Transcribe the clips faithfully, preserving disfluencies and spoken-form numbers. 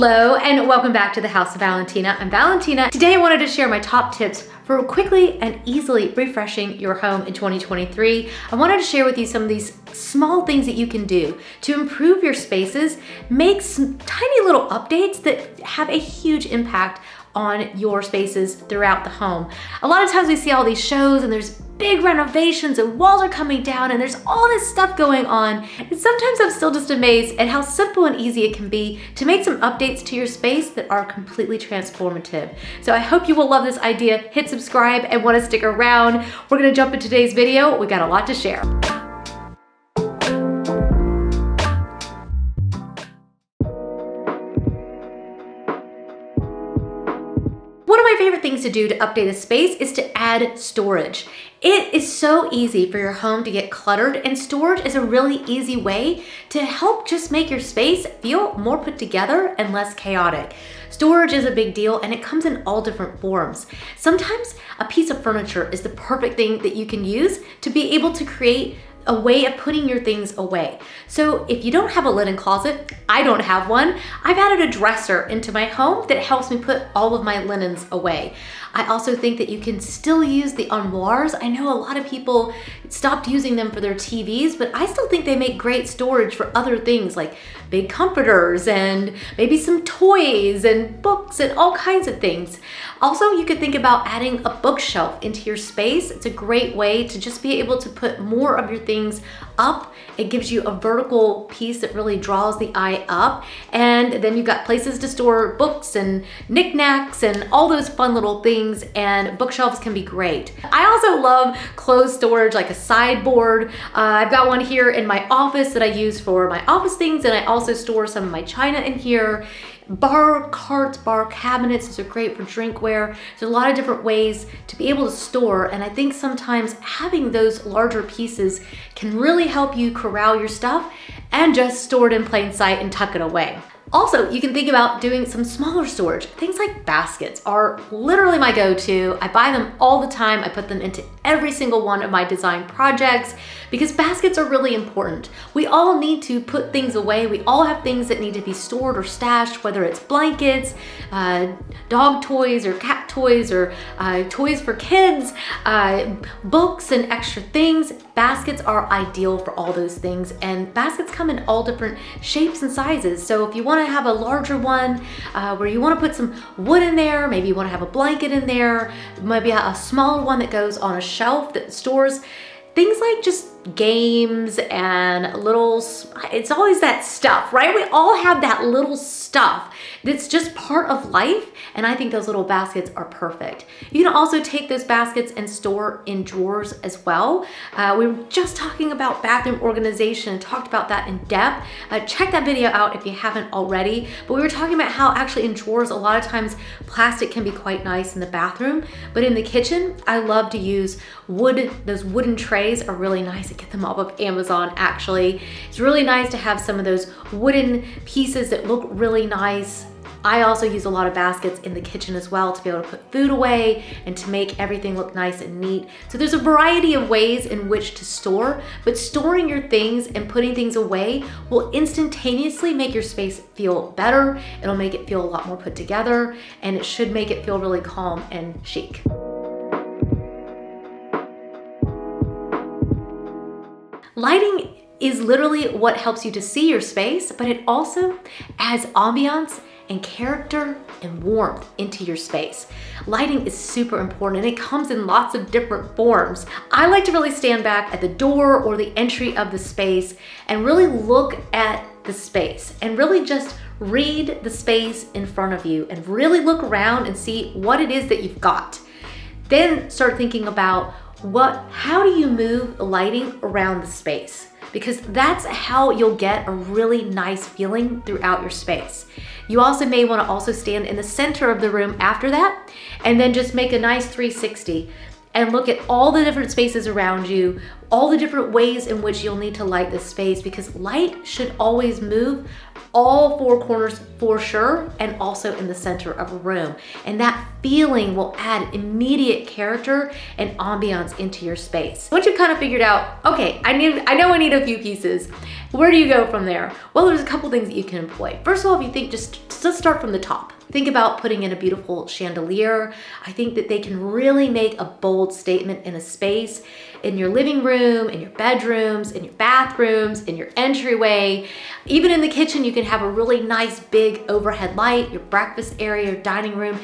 Hello and welcome back to the House of Valentina. I'm Valentina. Today I wanted to share my top tips for quickly and easily refreshing your home in twenty twenty-three. I wanted to share with you some of these small things that you can do to improve your spaces, make some tiny little updates that have a huge impact on your spaces throughout the home. A lot of times we see all these shows and there's big renovations and walls are coming down and there's all this stuff going on. And sometimes I'm still just amazed at how simple and easy it can be to make some updates to your space that are completely transformative. So I hope you will love this idea. Hit subscribe and want to stick around. We're gonna jump into today's video. We got a lot to share. Things to do to update a space is to add storage. It is so easy for your home to get cluttered, and storage is a really easy way to help just make your space feel more put together and less chaotic. Storage is a big deal and it comes in all different forms. Sometimes a piece of furniture is the perfect thing that you can use to be able to create a way of putting your things away. So if you don't have a linen closet, I don't have one, I've added a dresser into my home that helps me put all of my linens away. I also think that you can still use the armoires. I know a lot of people stopped using them for their T Vs, but I still think they make great storage for other things like big comforters and maybe some toys and books and all kinds of things. Also, you could think about adding a bookshelf into your space. It's a great way to just be able to put more of your things up. It gives you a vertical piece that really draws the eye up. And then you've got places to store books and knickknacks and all those fun little things, and bookshelves can be great. I also love clothes storage, like a sideboard. Uh, I've got one here in my office that I use for my office things, and I also store some of my china in here. Bar carts, bar cabinets, those are great for drinkware. There's a lot of different ways to be able to store, and I think sometimes having those larger pieces can really help you corral your stuff and just store it in plain sight and tuck it away. Also, you can think about doing some smaller storage. Things like baskets are literally my go-to. I buy them all the time. I put them into every single one of my design projects because baskets are really important. We all need to put things away. We all have things that need to be stored or stashed, whether it's blankets, uh, dog toys or cat toys or uh, toys for kids, uh, books and extra things. Baskets are ideal for all those things, and baskets come in all different shapes and sizes. So if you want to have a larger one uh, where you want to put some wood in there, maybe you want to have a blanket in there, maybe a smaller one that goes on a shelf that stores things like just games and little, it's always that stuff, right? We all have that little stuff that's just part of life, and I think those little baskets are perfect. You can also take those baskets and store in drawers as well. Uh, we were just talking about bathroom organization and talked about that in depth. Uh, check that video out if you haven't already, but we were talking about how actually in drawers a lot of times plastic can be quite nice in the bathroom, but in the kitchen I love to use wood. Those wooden trays are really nice. Get them off of Amazon, actually. It's really nice to have some of those wooden pieces that look really nice. I also use a lot of baskets in the kitchen as well to be able to put food away and to make everything look nice and neat. So there's a variety of ways in which to store, but storing your things and putting things away will instantaneously make your space feel better. It'll make it feel a lot more put together, and it should make it feel really calm and chic. Lighting is literally what helps you to see your space, but it also adds ambiance and character and warmth into your space. Lighting is super important, and it comes in lots of different forms. I like to really stand back at the door or the entry of the space and really look at the space and really just read the space in front of you and really look around and see what it is that you've got. Then start thinking about What, how do you move lighting around the space? Because that's how you'll get a really nice feeling throughout your space. You also may want to also stand in the center of the room after that, and then just make a nice three sixty and look at all the different spaces around you all the different ways in which you'll need to light this space, because light should always move all four corners for sure, and also in the center of a room. And that feeling will add immediate character and ambiance into your space. Once you've kind of figured out, okay, I need, I know I need a few pieces, where do you go from there? Well, there's a couple things that you can employ. First of all, if you think, just, just start from the top. Think about putting in a beautiful chandelier. I think that they can really make a bold statement in a space, in your living room, in your bedrooms, in your bathrooms, in your entryway. Even in the kitchen, you can have a really nice big overhead light, your breakfast area, your dining room.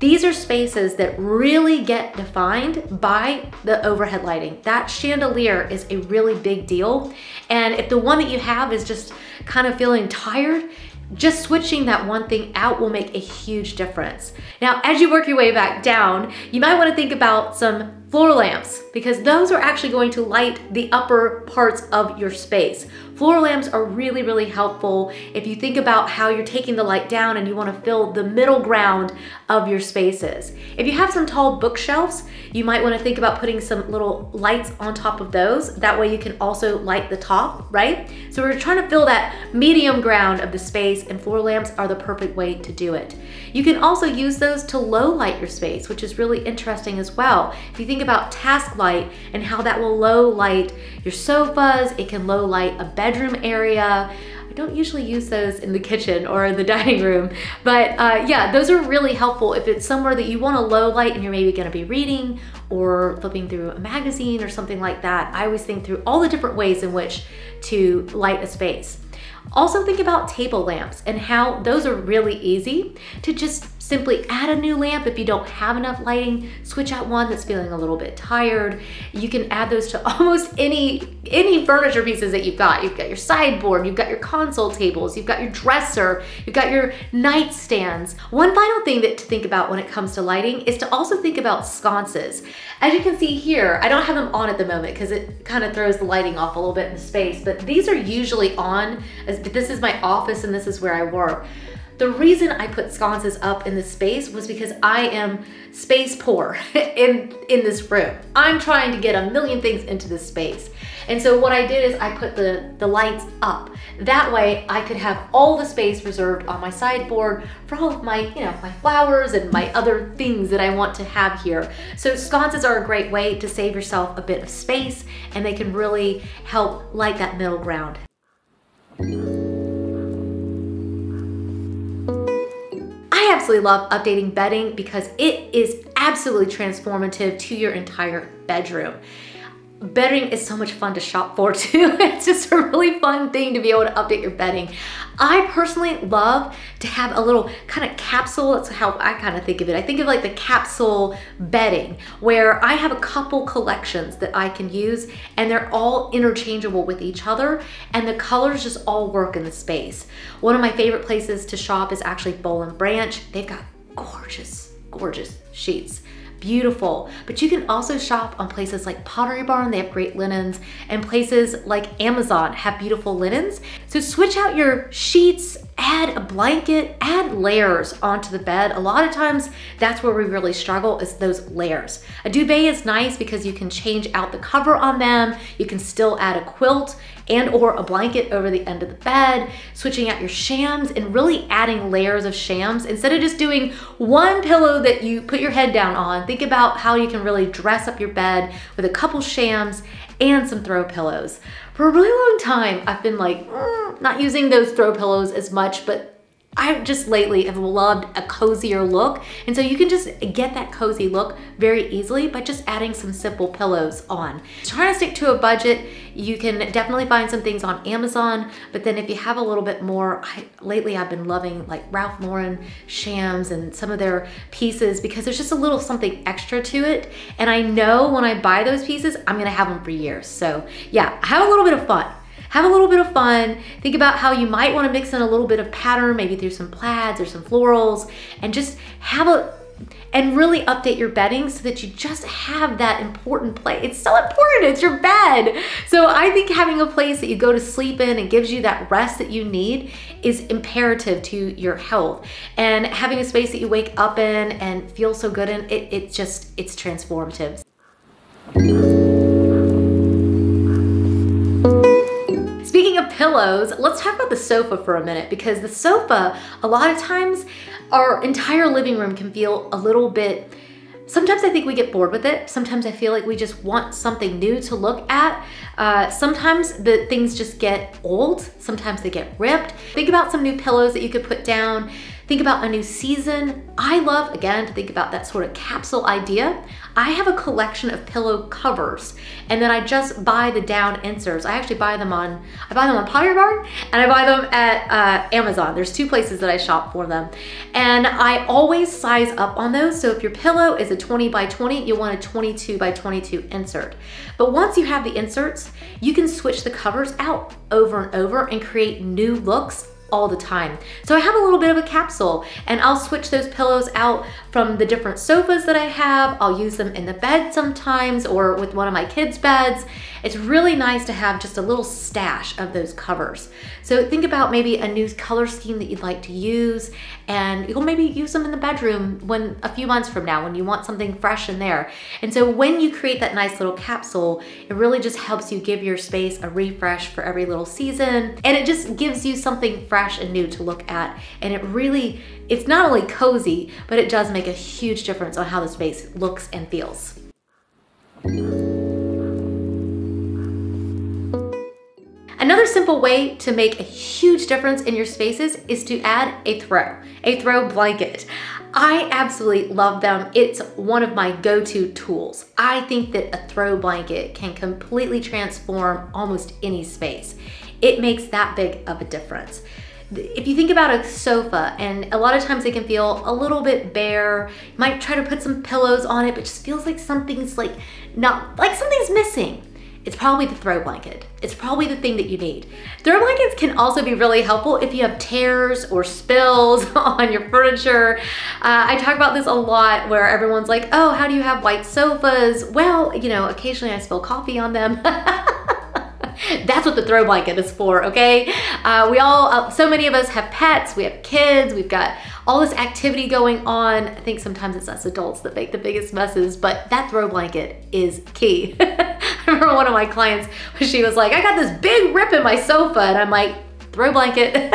These are spaces that really get defined by the overhead lighting. That chandelier is a really big deal. And if the one that you have is just kind of feeling tired, just switching that one thing out will make a huge difference. Now, as you work your way back down, you might want to think about some floor lamps, because those are actually going to light the upper parts of your space. Floor lamps are really, really helpful if you think about how you're taking the light down and you want to fill the middle ground of your spaces. If you have some tall bookshelves, you might want to think about putting some little lights on top of those. That way you can also light the top, right? So we're trying to fill that medium ground of the space, and floor lamps are the perfect way to do it. You can also use those to low light your space, which is really interesting as well. If you think about task light and how that will low light your sofas, it can low light a bedroom area. I don't usually use those in the kitchen or in the dining room, but uh, yeah, those are really helpful if it's somewhere that you want to low light and you're maybe going to be reading or flipping through a magazine or something like that. I always think through all the different ways in which to light a space. Also think about table lamps and how those are really easy to just simply add a new lamp. If you don't have enough lighting, switch out one that's feeling a little bit tired. You can add those to almost any, any furniture pieces that you've got. You've got your sideboard, you've got your console tables, you've got your dresser, you've got your nightstands. One final thing that to think about when it comes to lighting is to also think about sconces. As you can see here, I don't have them on at the moment because it kind of throws the lighting off a little bit in the space, but these are usually on. This is my office and this is where I work. The reason I put sconces up in this space was because I am space poor in, in this room. I'm trying to get a million things into this space. And so what I did is I put the, the lights up. That way I could have all the space reserved on my sideboard for all of my, you know, my flowers and my other things that I want to have here. So sconces are a great way to save yourself a bit of space, and they can really help light that middle ground. I absolutely love updating bedding because it is absolutely transformative to your entire bedroom. Bedding is so much fun to shop for too. It's just a really fun thing to be able to update your bedding. I personally love to have a little kind of capsule. That's how I kind of think of it. I think of like the capsule bedding, where I have a couple collections that I can use, and they're all interchangeable with each other, and the colors just all work in the space. One of my favorite places to shop is actually Boll and Branch. They've got gorgeous, gorgeous sheets. Beautiful, but you can also shop on places like Pottery Barn. They have great linens, and places like Amazon have beautiful linens. So switch out your sheets, add a blanket, add layers onto the bed. A lot of times that's where we really struggle, is those layers. A duvet is nice because you can change out the cover on them. You can still add a quilt and or a blanket over the end of the bed, switching out your shams and really adding layers of shams. Instead of just doing one pillow that you put your head down on, think about how you can really dress up your bed with a couple shams and some throw pillows. For a really long time, I've been like, mm, not using those throw pillows as much, but I just lately have loved a cozier look. And so you can just get that cozy look very easily by just adding some simple pillows on. Trying to stick to a budget, you can definitely find some things on Amazon, but then if you have a little bit more, I, lately I've been loving like Ralph Lauren shams and some of their pieces, because there's just a little something extra to it. And I know when I buy those pieces, I'm gonna have them for years. So yeah, have a little bit of fun. Have a little bit of fun. Think about how you might want to mix in a little bit of pattern, maybe through some plaids or some florals, and just have a, and really update your bedding so that you just have that important place. It's so important, it's your bed. So I think having a place that you go to sleep in and gives you that rest that you need is imperative to your health. And having a space that you wake up in and feel so good in, it, it just, it's transformative. Speaking of pillows, let's talk about the sofa for a minute, because the sofa, a lot of times, our entire living room can feel a little bit, sometimes I think we get bored with it. Sometimes I feel like we just want something new to look at. Uh, sometimes the things just get old. Sometimes they get ripped. Think about some new pillows that you could put down. Think about a new season. I love, again, to think about that sort of capsule idea. I have a collection of pillow covers, and then I just buy the down inserts. I actually buy them on, I buy them on Pottery Barn, and I buy them at uh, Amazon. There's two places that I shop for them. And I always size up on those. So if your pillow is a twenty by twenty, you'll want a twenty-two by twenty-two insert. But once you have the inserts, you can switch the covers out over and over and create new looks all the time. So I have a little bit of a capsule, and I'll switch those pillows out from the different sofas that I have. I'll use them in the bed sometimes, or with one of my kids' beds. It's really nice to have just a little stash of those covers. So think about maybe a new color scheme that you'd like to use, and you'll maybe use them in the bedroom when a few months from now when you want something fresh in there. And so when you create that nice little capsule, it really just helps you give your space a refresh for every little season, and it just gives you something fresh and new to look at. And it really, it's not only cozy, but it does make a huge difference on how the space looks and feels. Another simple way to make a huge difference in your spaces is to add a throw, a throw blanket. I absolutely love them. It's one of my go-to tools. I think that a throw blanket can completely transform almost any space. It makes that big of a difference. If you think about a sofa, and a lot of times it can feel a little bit bare, you might try to put some pillows on it, but it just feels like something's like not, like something's missing. It's probably the throw blanket. It's probably the thing that you need. Throw blankets can also be really helpful if you have tears or spills on your furniture. Uh, I talk about this a lot where everyone's like, oh, how do you have white sofas? Well, you know, occasionally I spill coffee on them. That's what the throw blanket is for, okay? Uh, we all, uh, so many of us have pets, we have kids, we've got all this activity going on. I think sometimes it's us adults that make the biggest messes, but that throw blanket is key. I remember one of my clients, she was like, I got this big rip in my sofa, and I'm like, throw blanket.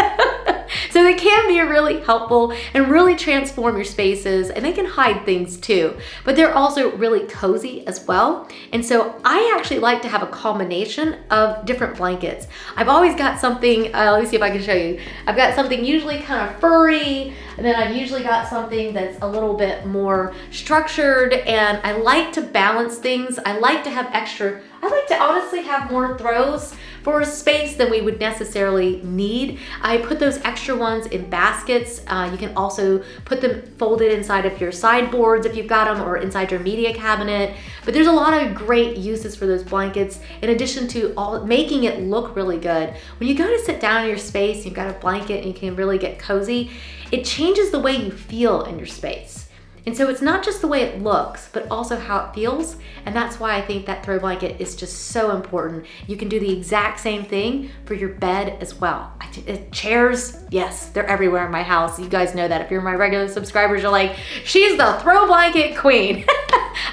So they can be really helpful and really transform your spaces, and they can hide things too, but they're also really cozy as well. And so I actually like to have a combination of different blankets. I've always got something, uh, let me see if I can show you. I've got something usually kind of furry, and then I've usually got something that's a little bit more structured, and I like to balance things. I like to have extra, I like to honestly have more throws for a space than we would necessarily need. I put those extra ones in baskets. Uh, you can also put them folded inside of your sideboards if you've got them, or inside your media cabinet. But there's a lot of great uses for those blankets, in addition to all making it look really good. When you go to sit down in your space, you've got a blanket and you can really get cozy, it changes the way you feel in your space. And so it's not just the way it looks, but also how it feels. And that's why I think that throw blanket is just so important. You can do the exact same thing for your bed as well. I th- chairs, yes, they're everywhere in my house. You guys know that. If you're my regular subscribers, you're like, she's the throw blanket queen.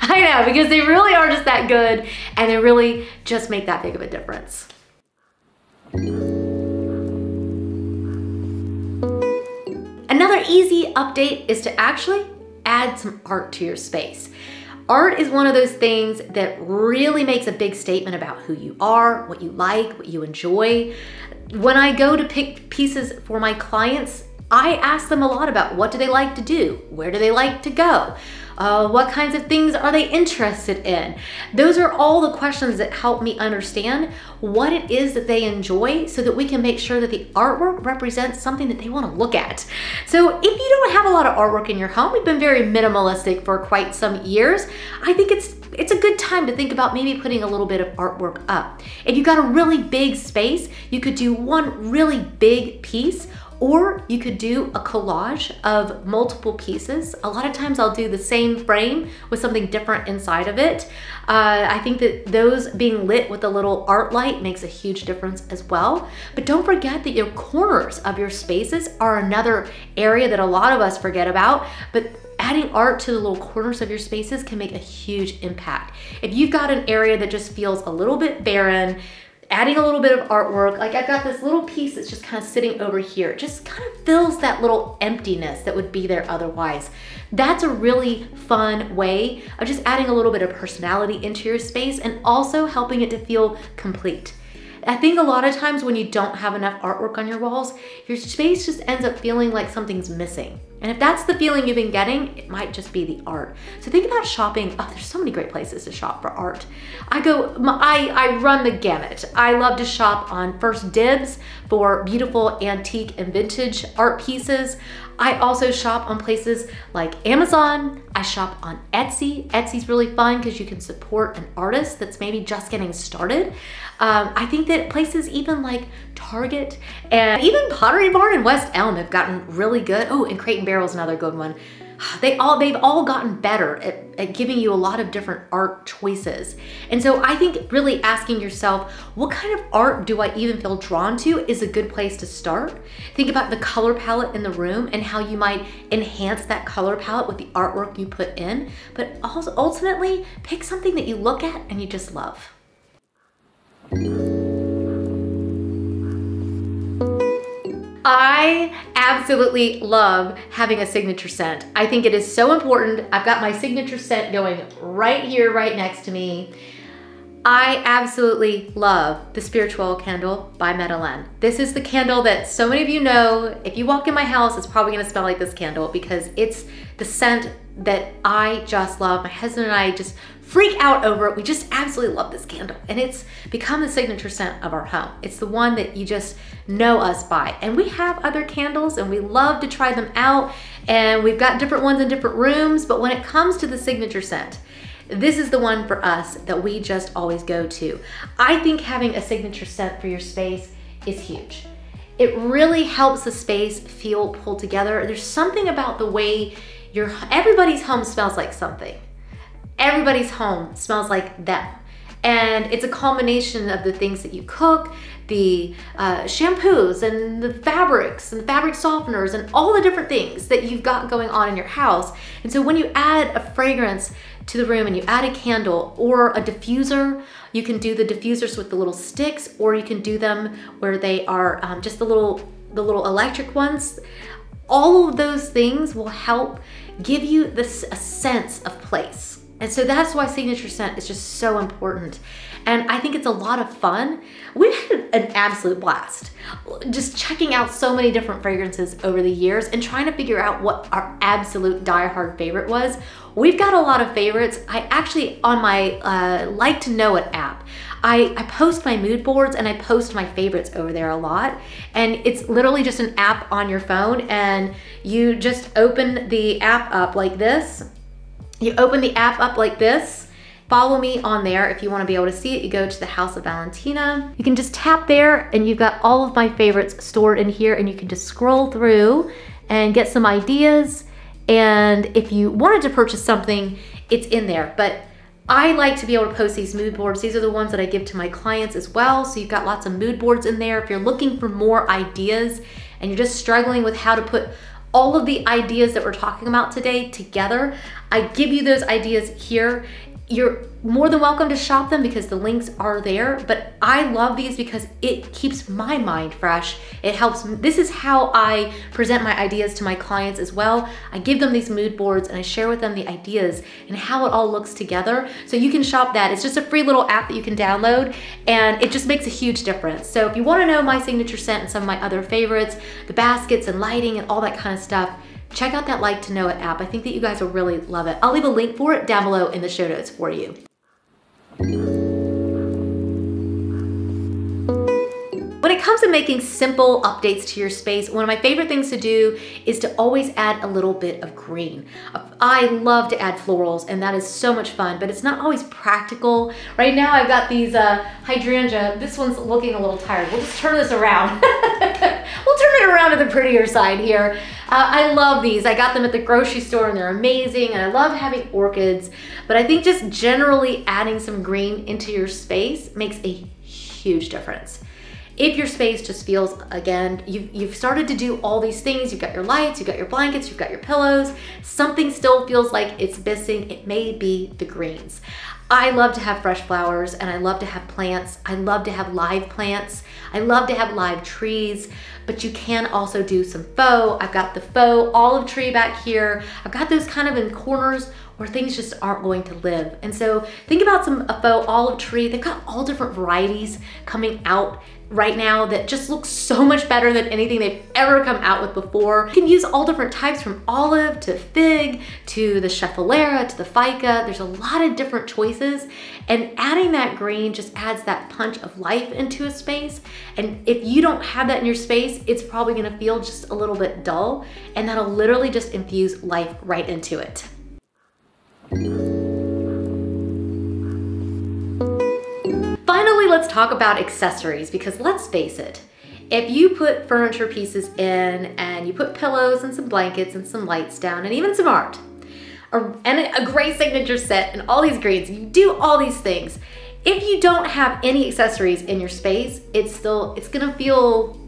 I know, because they really are just that good, and they really just make that big of a difference. Another easy update is to actually add some art to your space. Art is one of those things that really makes a big statement about who you are, what you like, what you enjoy. When I go to pick pieces for my clients, I ask them a lot about what do they like to do, where do they like to go, uh, what kinds of things are they interested in. Those are all the questions that help me understand what it is that they enjoy, so that we can make sure that the artwork represents something that they want to look at. So if you don't have a lot of artwork in your home, we've been very minimalistic for quite some years, I think it's it's a good time to think about maybe putting a little bit of artwork up. If you've got a really big space, you could do one really big piece, or you could do a collage of multiple pieces. A lot of times I'll do the same frame with something different inside of it. Uh, I think that those being lit with a little art light makes a huge difference as well. But don't forget that your corners of your spaces are another area that a lot of us forget about, but adding art to the little corners of your spaces can make a huge impact. If you've got an area that just feels a little bit barren, adding a little bit of artwork. Like I've got this little piece that's just kind of sitting over here. It just kind of fills that little emptiness that would be there otherwise. That's a really fun way of just adding a little bit of personality into your space and also helping it to feel complete. I think a lot of times when you don't have enough artwork on your walls, your space just ends up feeling like something's missing. And if that's the feeling you've been getting, it might just be the art. So think about shopping. Oh, there's so many great places to shop for art. I go, I, I run the gamut. I love to shop on first dibs for beautiful antique and vintage art pieces. I also shop on places like Amazon. I shop on Etsy. Etsy's really fun because you can support an artist that's maybe just getting started. Um, I think that places even like Target and even Pottery Barn and West Elm have gotten really good. Oh, and Crate and Barrel's another good one. They all, they've all gotten better at, at giving you a lot of different art choices. And so I think really asking yourself, what kind of art do I even feel drawn to is a good place to start. Think about the color palette in the room and how you might enhance that color palette with the artwork you put in, but also ultimately pick something that you look at and you just love. I absolutely love having a signature scent. I think it is so important. I've got my signature scent going right here, right next to me. I absolutely love the Spiritual Candle by Madeline. This is the candle that so many of you know. If you walk in my house, it's probably gonna smell like this candle because it's the scent that I just love. My husband and I just freak out over it. We just absolutely love this candle. And it's become the signature scent of our home. It's the one that you just know us by. And we have other candles and we love to try them out. And we've got different ones in different rooms. But when it comes to the signature scent, this is the one for us that we just always go to. I think having a signature scent for your space is huge. It really helps the space feel pulled together. There's something about the way your, everybody's home smells like something. Everybody's home smells like them. And it's a combination of the things that you cook, the uh, shampoos and the fabrics and fabric softeners and all the different things that you've got going on in your house. And so when you add a fragrance to the room and you add a candle or a diffuser, you can do the diffusers with the little sticks, or you can do them where they are um, just the little, the little electric ones. All of those things will help give you this a sense of place. And so that's why signature scent is just so important. And I think it's a lot of fun. We've had an absolute blast just checking out so many different fragrances over the years and trying to figure out what our absolute diehard favorite was. We've got a lot of favorites. I actually, on my uh, Like to Know It app, I, I post my mood boards and I post my favorites over there a lot. And it's literally just an app on your phone, and you just open the app up like this. You open the app up like this. Follow me on there if you want to be able to see it. You go to the House of Valentina. You can just tap there and you've got all of my favorites stored in here, and you can just scroll through and get some ideas. And if you wanted to purchase something, it's in there. But I like to be able to post these mood boards. These are the ones that I give to my clients as well. So you've got lots of mood boards in there. If you're looking for more ideas and you're just struggling with how to put all of the ideas that we're talking about today together, I give you those ideas here. You're more than welcome to shop them because the links are there, but I love these because it keeps my mind fresh. It helps. This is how I present my ideas to my clients as well. I give them these mood boards and I share with them the ideas and how it all looks together. So you can shop that. It's just a free little app that you can download, and it just makes a huge difference. So if you want to know my signature scent and some of my other favorites, the baskets and lighting and all that kind of stuff, check out that Like to Know It app. I think that you guys will really love it. I'll leave a link for it down below in the show notes for you. When it comes to making simple updates to your space, one of my favorite things to do is to always add a little bit of green. I love to add florals, and that is so much fun, but it's not always practical. Right now I've got these uh, hydrangea. This one's looking a little tired. We'll just turn this around. We'll turn it around to the prettier side here. Uh, I love these. I got them at the grocery store and they're amazing, and I love having orchids, but I think just generally adding some green into your space makes a huge difference. If your space just feels, again, you've, you've started to do all these things, you've got your lights, you've got your blankets, you've got your pillows, something still feels like it's missing, it may be the greens. I love to have fresh flowers and I love to have plants. I love to have live plants. I love to have live trees, but you can also do some faux. I've got the faux olive tree back here. I've got those kind of in corners where things just aren't going to live. And so think about some a faux olive tree. They've got all different varieties coming out right now that just looks so much better than anything they've ever come out with before. You can use all different types, from olive to fig to the scheffalera to the fica. There's a lot of different choices, and adding that green just adds that punch of life into a space. And if you don't have that in your space, it's probably gonna feel just a little bit dull, and that'll literally just infuse life right into it. Finally, let's talk about accessories, because let's face it, if you put furniture pieces in and you put pillows and some blankets and some lights down and even some art and a great signature set and all these greens, you do all these things. If you don't have any accessories in your space, it's still, it's gonna feel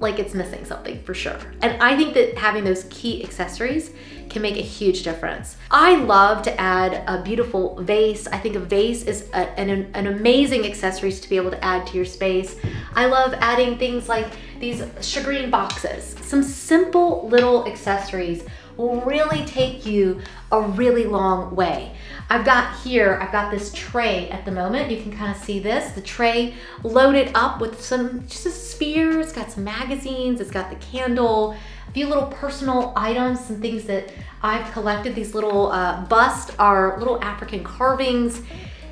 like it's missing something for sure. And I think that having those key accessories can make a huge difference. I love to add a beautiful vase. I think a vase is a, an, an amazing accessory to be able to add to your space. I love adding things like these shagreen boxes. Some simple little accessories will really take you a really long way. I've got here, I've got this tray at the moment. You can kind of see this, the tray loaded up with some, just a sphere. It's got some magazines, it's got the candle, a few little personal items, some things that I've collected. These little uh, busts are little African carvings.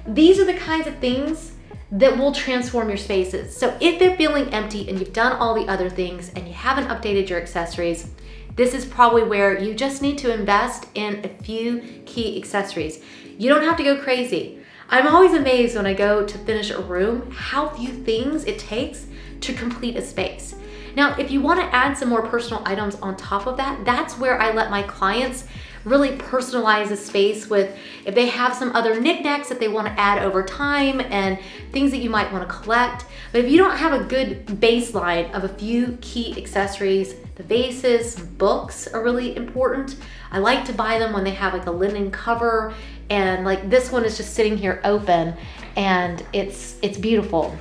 These are the kinds of things that will transform your spaces. So if they're feeling empty and you've done all the other things and you haven't updated your accessories, this is probably where you just need to invest in a few key accessories. You don't have to go crazy. I'm always amazed when I go to finish a room how few things it takes to complete a space. Now, if you want to add some more personal items on top of that, that's where I let my clients really personalize a space with, if they have some other knickknacks that they want to add over time and things that you might want to collect. But if you don't have a good baseline of a few key accessories, the vases, books are really important. I like to buy them when they have like a linen cover, and like this one is just sitting here open and it's it's beautiful.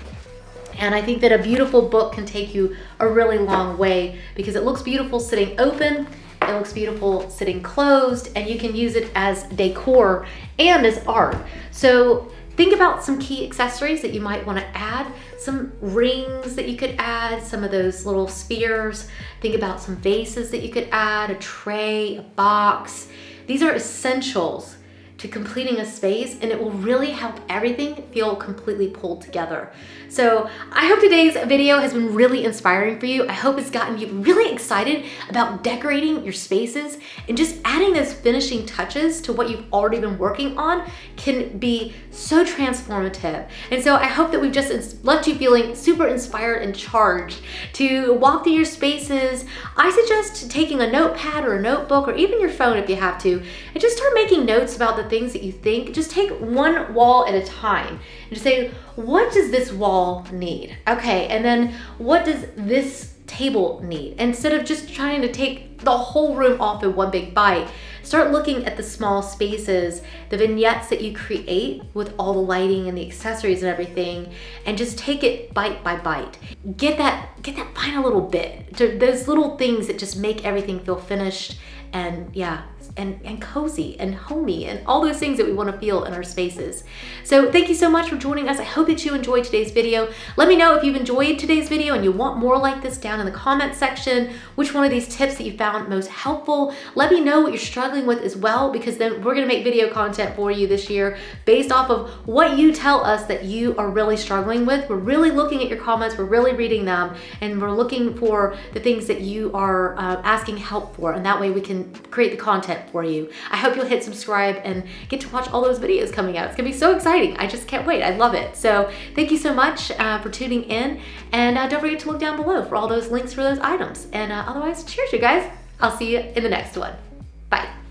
And I think that a beautiful book can take you a really long way, because it looks beautiful sitting open, it looks beautiful sitting closed, and you can use it as decor and as art. So think about some key accessories that you might want to add, some rings that you could add, some of those little spheres. Think about some vases that you could add, a tray, a box. These are essentials to completing a space, and it will really help everything feel completely pulled together. So I hope today's video has been really inspiring for you. I hope it's gotten you really excited about decorating your spaces, and just adding those finishing touches to what you've already been working on can be so transformative. And so I hope that we've just left you feeling super inspired and charged to walk through your spaces. I suggest taking a notepad or a notebook, or even your phone if you have to, and just start making notes about the things that you think. Just take one wall at a time and just say, what does this wall need? Okay, and then what does this table need? Instead of just trying to take the whole room off in one big bite, start looking at the small spaces, the vignettes that you create with all the lighting and the accessories and everything, and just take it bite by bite. Get that, get that final little bit, those little things that just make everything feel finished and yeah, And, and cozy and homey and all those things that we want to feel in our spaces. So thank you so much for joining us. I hope that you enjoyed today's video. Let me know if you've enjoyed today's video and you want more like this down in the comment section, which one of these tips that you found most helpful. Let me know what you're struggling with as well, because then we're going to make video content for you this year based off of what you tell us that you are really struggling with. We're really looking at your comments, we're really reading them, and we're looking for the things that you are uh, asking help for, and that way we can create the content for you. I hope you'll hit subscribe and get to watch all those videos coming out. It's gonna be so exciting. I just can't wait. I love it. So thank you so much uh, for tuning in, and uh, don't forget to look down below for all those links for those items. And uh, otherwise, cheers you guys. I'll see you in the next one. Bye.